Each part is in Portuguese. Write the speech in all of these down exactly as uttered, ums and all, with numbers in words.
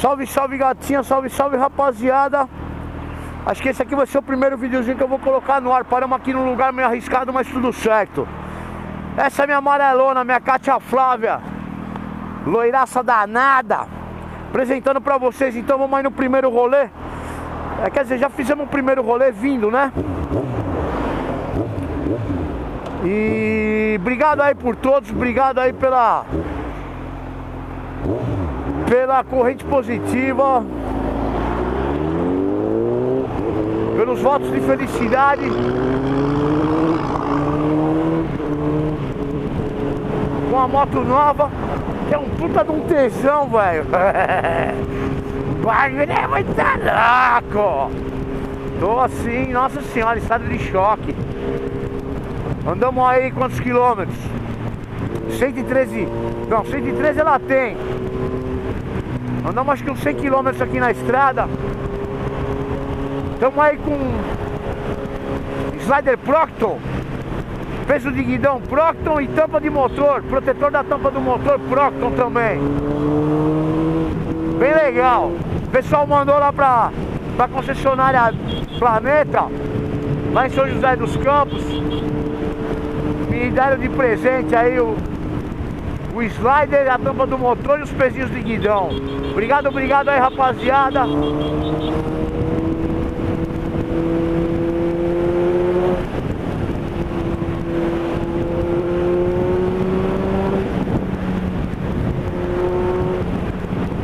Salve, salve gatinha, salve, salve rapaziada. Acho que esse aqui vai ser o primeiro videozinho que eu vou colocar no ar. Paramos aqui num lugar meio arriscado, mas tudo certo. Essa é minha amarelona, minha Kátia Flávia, loiraça danada, apresentando pra vocês. Então vamos aí no primeiro rolê. é, Quer dizer, já fizemos um primeiro rolê vindo, né? E obrigado aí por todos, obrigado aí pela... pela corrente positiva, pelos votos de felicidade. Com a moto nova, que é um puta de um tesão, velho. O bagulho é muito louco. Tô assim, nossa senhora, estado de choque. Andamos aí quantos quilômetros? cento e treze. Não, cento e treze ela tem. Andamos acho que uns cem quilômetros aqui na estrada. Estamos aí com Slider Procton, peso de guidão Procton e tampa de motor, protetor da tampa do motor Procton também. Bem legal. O pessoal mandou lá pra, pra concessionária Planeta, lá em São José dos Campos. Me deram de presente aí o O slider, a tampa do motor e os pezinhos de guidão. Obrigado, obrigado aí, rapaziada.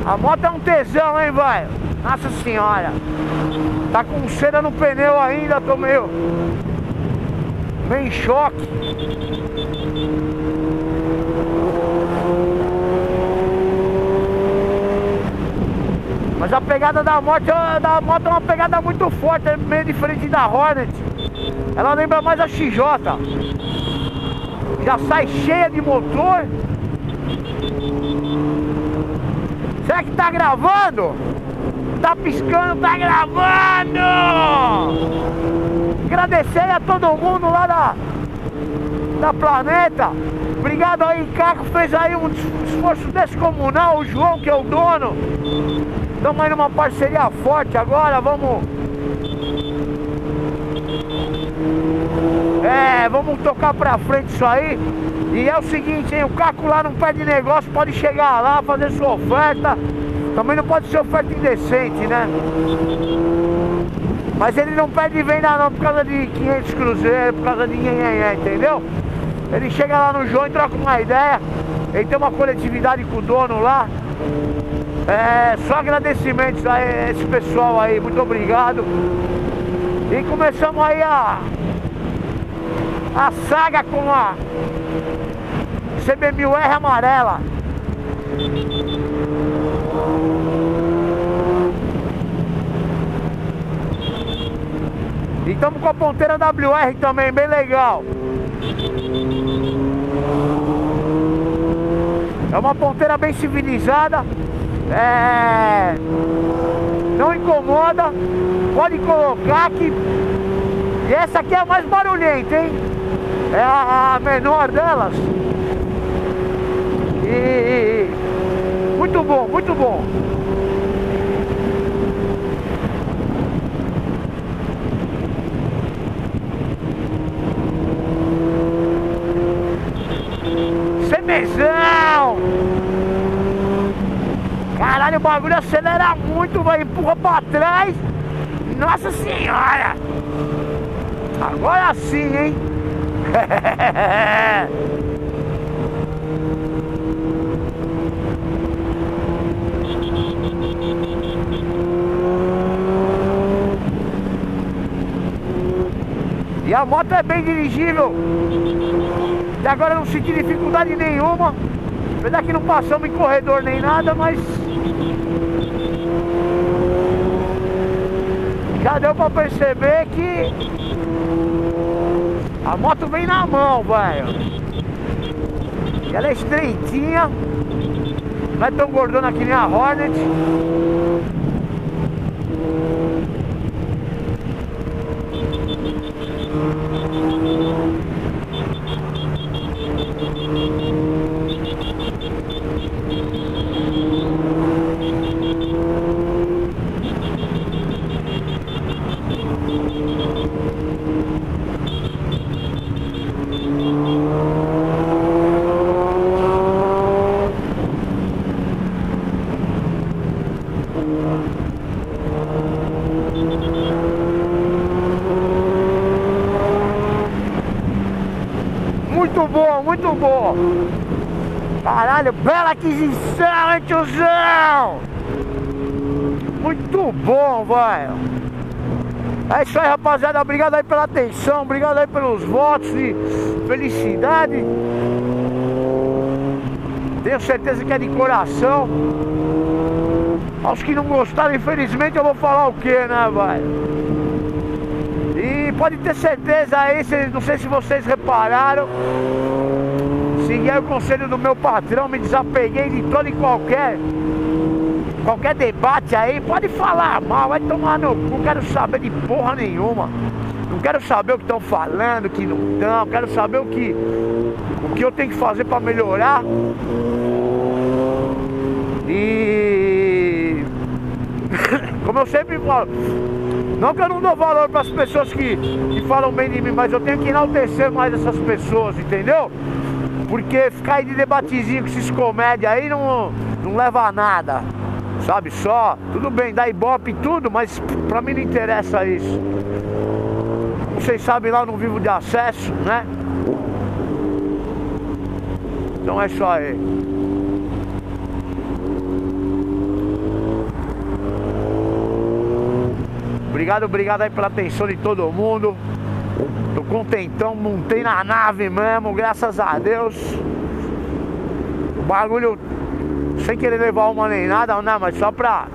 A moto é um tesão, hein, velho? Nossa senhora. Tá com cera no pneu ainda, tô meio... meio em choque. Mas a pegada da moto, da moto é uma pegada muito forte, é meio diferente da Hornet. Ela lembra mais a X J. Já sai cheia de motor. Será que tá gravando? Tá piscando, tá gravando! Agradecer a todo mundo lá da, da Planeta. Obrigado aí, Caco, fez aí um esforço descomunal. O João, que é o dono. Estamos aí numa parceria forte agora, vamos... É, vamos tocar pra frente isso aí. E é o seguinte, hein, o Caco lá não perde negócio, pode chegar lá, fazer sua oferta. Também não pode ser oferta indecente, né? Mas ele não perde venda não por causa de quinhentos cruzeiros, por causa de nhenhenhé, entendeu? Ele chega lá no João e troca uma ideia. Ele tem uma coletividade com o dono lá. É, só agradecimentos a esse pessoal aí, muito obrigado. E começamos aí a a saga com a C B mil R amarela. E estamos com a ponteira W R também, bem legal. É uma ponteira bem civilizada. É... Não incomoda. Pode colocar aqui. E essa aqui é a mais barulhenta, hein? É a menor delas. E... Muito bom, muito bom. Cebezão! Caralho, o bagulho acelera muito, vai empurra pra trás. Nossa senhora! Agora sim, hein? E a moto é bem dirigível. Até agora não senti dificuldade nenhuma. Apesar que não passamos em corredor nem nada, mas... Já deu pra perceber que a moto vem na mão, velho. Ela é estreitinha, não é tão gordona que nem a Hornet. Muito bom, muito bom. Caralho, bela aquisição, hein, tiozão? Muito bom, velho. É isso aí, rapaziada. Obrigado aí pela atenção. Obrigado aí pelos votos de felicidade. Tenho certeza que é de coração. Aos que não gostaram, infelizmente, eu vou falar o quê, né, velho? E pode ter certeza aí, se, não sei se vocês repararam, segui aí o conselho do meu patrão, me desapeguei de todo e qualquer... Qualquer debate aí, pode falar mal, vai tomar no cu, não quero saber de porra nenhuma. Não quero saber o que estão falando, o que não estão, quero saber o que, o que eu tenho que fazer pra melhorar. E... como eu sempre falo, não que eu não dou valor pras pessoas que, que falam bem de mim, mas eu tenho que enaltecer mais essas pessoas, entendeu? Porque ficar aí de debatezinho com esses comédia aí não, não leva a nada. Sabe só? Tudo bem, dá ibope e tudo, mas pra mim não interessa isso. Vocês sabem lá, eu não vivo de acesso, né? Então é só aí. Obrigado, obrigado aí pela atenção de todo mundo. Tô contentão, montei na nave mesmo, graças a Deus. O bagulho... sem querer levar uma nem nada, não, mas só pra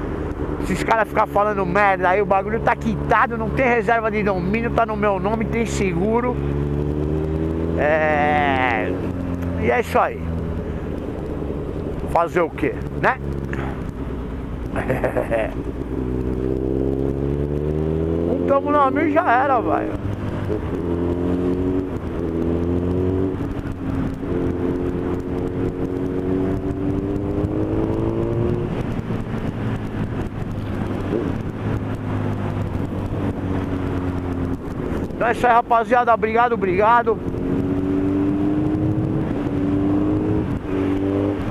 esses caras ficar falando merda aí, o bagulho tá quitado, não tem reserva de domínio, tá no meu nome, tem seguro. É... e é isso aí. Fazer o quê, né? Não tamo na mira, já era, velho. Então é isso aí, rapaziada, obrigado, obrigado.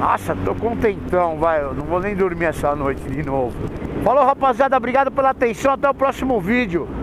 Nossa, tô contentão, vai, eu não vou nem dormir essa noite de novo. Falou, rapaziada, obrigado pela atenção, até o próximo vídeo.